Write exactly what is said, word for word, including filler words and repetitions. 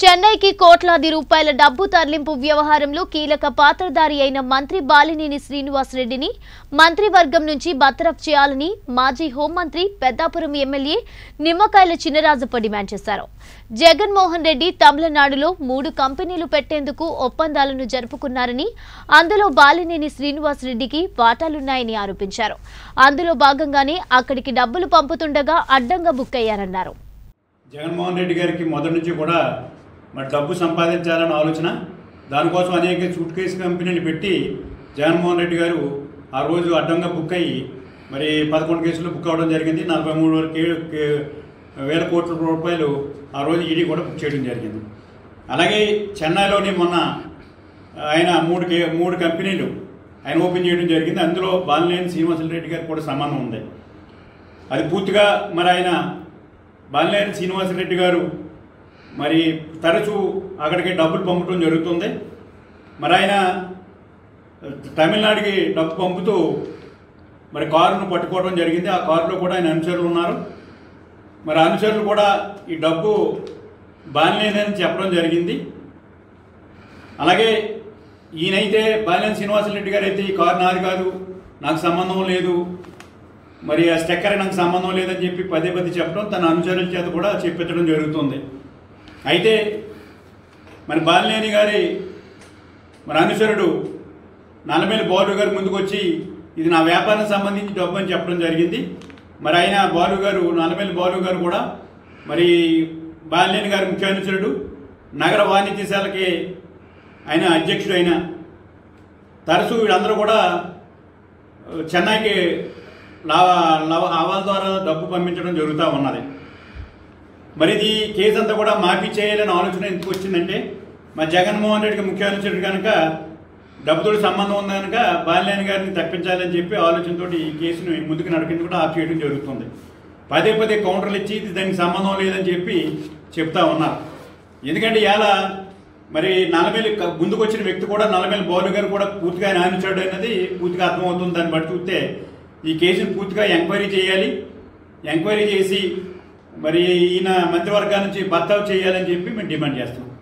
చెన్నైకి కోట్లాది రూపాయల డబ్బు తరలింపు వ్యవహారంలో కీలక పాత్రధారి అయిన మంత్రి బాలినేని శ్రీనివాస్ రెడ్డిని మంత్రివర్గం నుంచి బతరఫ్ చేయాలని మాజీ హోంమంత్రి పెద్దాపురం ఎమ్మెల్యే నిమ్మకాయల చినరాజప్ప డిమాండ్ చేశారు. జగన్మోహన్ రెడ్డి తమిళనాడులో మూడు కంపెనీలు పెట్టేందుకు ఒప్పందాలను జరుపుకున్నారని, అందులో బాలినేని శ్రీనివాస్ రెడ్డికి వాటాలున్నాయని ఆరోపించారు. అందులో భాగంగానే అక్కడికి డబ్బులు పంపుతుండగా అడ్డంగా బుక్ అయ్యారన్నారు. జగన్మోహన్ రెడ్డి గారికి మొదటి నుంచి కూడా మరి డబ్బు సంపాదించాలని ఆలోచన, దానికోసం అనేక సూట్ కేసు కంపెనీలు పెట్టి జగన్మోహన్ రెడ్డి గారు ఆ రోజు అడ్డంగా బుక్ అయ్యి మరి పదకొండు కేసులు బుక్ అవ్వడం జరిగింది. నలభై మూడు వేల కోట్ల రూపాయలు ఆ రోజు ఈడీ కూడా బుక్ చేయడం జరిగింది. అలాగే చెన్నైలోని మొన్న ఆయన మూడు కే మూడు కంపెనీలు ఆయన ఓపెన్ చేయడం జరిగింది. అందులో బాలినేని శ్రీనివాస్ రెడ్డి గారు కూడా సంబంధం ఉంది. అది పూర్తిగా మరి ఆయన బాలినేని శ్రీనివాస్ రెడ్డి గారు మరి తరచూ అక్కడికి డబ్బులు పంపటం జరుగుతుంది. మరి ఆయన తమిళనాడుకి డబ్బు పంపుతూ మరి కారును పట్టుకోవడం జరిగింది. ఆ కారులో కూడా ఆయన అనుచరులు ఉన్నారు. మరి అనుచరులు కూడా ఈ డబ్బు బాలినేని అని చెప్పడం జరిగింది. అలాగే ఈయనైతే బాలినేని శ్రీనివాస్ రెడ్డి గారు అయితే ఈ కారు నాది కాదు, నాకు సంబంధం లేదు, మరి ఆ స్టెక్కర్ నాకు సంబంధం లేదని చెప్పి పదే పదే చెప్పడం, తన అనుచరుల చేత కూడా చెప్పించడం జరుగుతుంది. అయితే మరి బాలినేని గారి మరి అనుచరుడు నల్లమేలి బాలు గారు ముందుకు వచ్చి ఇది నా వ్యాపారానికి సంబంధించి డబ్బు అని చెప్పడం జరిగింది. మరి ఆయన బాలు గారు నల్లమేలి బాలు గారు కూడా మరి బాలినేని గారి ముఖ్య అనుచరుడు, నగర వాణిజ్య శాఖకి ఆయన అధ్యక్షుడు. ఆయన తరచూ వీళ్ళందరూ కూడా చెన్నైకి లావా లవ ఆవాల ద్వారా డబ్బు పంపించడం జరుగుతూ ఉన్నది. మరి ఇది కేసు అంతా కూడా మాఫీ చేయాలని ఆలోచన ఎందుకు వచ్చిందంటే మరి జగన్మోహన్ రెడ్డికి ముఖ్య అనుచరుడు కనుక డబ్బుతో సంబంధం ఉంది కనుక బాలినేని గారిని తప్పించాలని చెప్పి ఆలోచనతో ఈ కేసును ముందుకు నడిపించి కూడా ఆఫ్ చేయడం జరుగుతుంది. పదే పదే కౌంటర్లు ఇచ్చి ఇది దానికి సంబంధం లేదని చెప్పి చెప్తా ఉన్నారు. ఎందుకంటే ఇలా మరి నల్లమేలి ముందుకు వచ్చిన వ్యక్తి కూడా నల్లమేలి బాలు గారు కూడా పూర్తిగా ఆయన అనుచరుడు అనేది పూర్తిగా అర్థమవుతుంది. దాన్ని బట్టి చూస్తే ఈ కేసును పూర్తిగా ఎంక్వైరీ చేయాలి. ఎంక్వైరీ చేసి మరి ఈయన మంత్రివర్గాల నుంచి బర్తావు చేయాలని చెప్పి మేము డిమాండ్ చేస్తున్నాం.